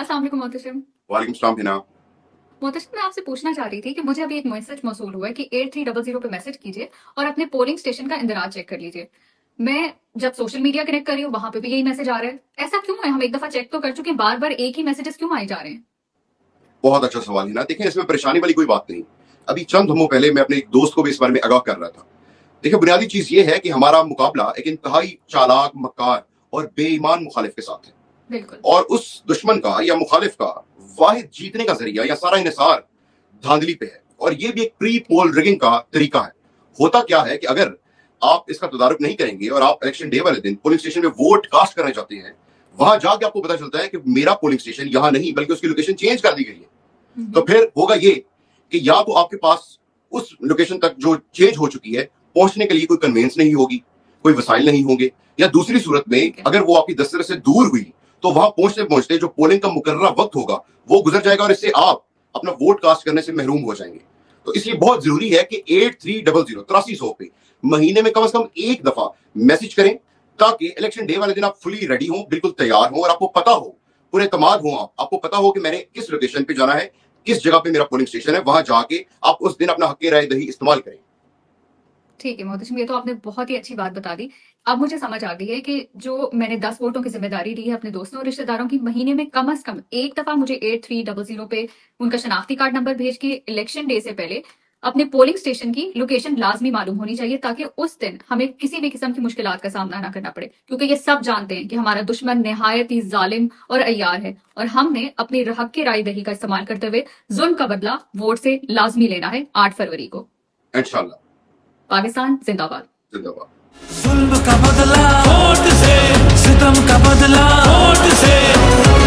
अस्सलाम वालेकुम मोहतरम। वालेकुम सलाम हिना। मोहतरम, मैं आपसे पूछना चाह रही थी कि मुझे अभी एक मैसेज मौसूल हुआ है कि 8300 पे मैसेज कीजिए और अपने पोलिंग स्टेशन का इंदराज चेक कर लीजिए। मैं जब सोशल मीडिया कनेक्ट कर रही हूँ वहां पे भी यही मैसेज आ रहा है, ऐसा क्यों है? हम एक दफा चेक तो कर चुके हैं, बार बार एक ही मैसेजेस क्यों आए जा रहे हैं? बहुत अच्छा सवाल है ना। देखिए, इसमें परेशानी वाली कोई बात नहीं। अभी चंद हमों पहले मैं अपने एक दोस्त को भी इस बारे में आगाह कर रहा था। देखिए, बुनियादी चीज ये है कि हमारा मुकाबला एक इंतहाई चालाक, मक्कार और बेईमान मुखालिफ के साथ है। बिल्कुल। और उस दुश्मन का या मुखालिफ का वाहिद जीतने का जरिया या सारा इन्हिसार धांधली पे है, और ये भी एक प्री पोल रिगिंग का तरीका है। होता क्या है कि अगर आप इसका तदारुक नहीं करेंगे और आप इलेक्शन डे वाले दिन पोलिंग स्टेशन में वोट कास्ट करना चाहते हैं, वहां जाके आपको पता चलता है कि मेरा पोलिंग स्टेशन यहाँ नहीं बल्कि उसकी लोकेशन चेंज कर दी गई है, तो फिर होगा ये कि या तो आपके पास उस लोकेशन तक जो चेंज हो चुकी है पहुंचने के लिए कोई कन्वेंस नहीं होगी, कोई वसाइल नहीं होंगे, या दूसरी सूरत में अगर वो आपकी दस्तरस से दूर हुई तो वहां पहुंचते पहुंचते जो पोलिंग का मुकर्रर वक्त होगा वो गुजर जाएगा, और इससे आप अपना वोट कास्ट करने से महरूम हो जाएंगे। तो इसलिए बहुत जरूरी है कि 8300 पे महीने में कम से कम एक दफा मैसेज करें, ताकि इलेक्शन डे वाले दिन आप फुली रेडी हो, बिल्कुल तैयार हो और आपको पता हो, पूरे एतमाद हो, आपको पता हो कि मैंने किस लोकेशन पे जाना है, किस जगह पे मेरा पोलिंग स्टेशन है, वहां जाके आप उस दिन अपना हक्के राय दही इस्तेमाल करें। ठीक है मोहतरम, ये तो आपने बहुत ही अच्छी बात बता दी। अब मुझे समझ आ गई है कि जो मैंने 10 वोटों की जिम्मेदारी ली है अपने दोस्तों और रिश्तेदारों की, महीने में कम से कम एक दफा मुझे 8300 पे उनका शनाख्ती कार्ड नंबर भेज के इलेक्शन डे से पहले अपने पोलिंग स्टेशन की लोकेशन लाजमी मालूम होनी चाहिए, ताकि उस दिन हमें किसी भी किस्म की मुश्किलात का सामना ना करना पड़े। क्योंकि ये सब जानते हैं कि हमारा दुश्मन नहायत ही जालिम और अय्यार है, और हमने अपनी हक की राय दही का इस्तेमाल करते हुए जुल्म का बदला वोट से लाजमी लेना है 8 फरवरी को, इंशाल्लाह। पाकिस्तान जिंदाबाद, जिंदाबाद। जुल्म का बदला वोट से, सितम का बदला वोट से।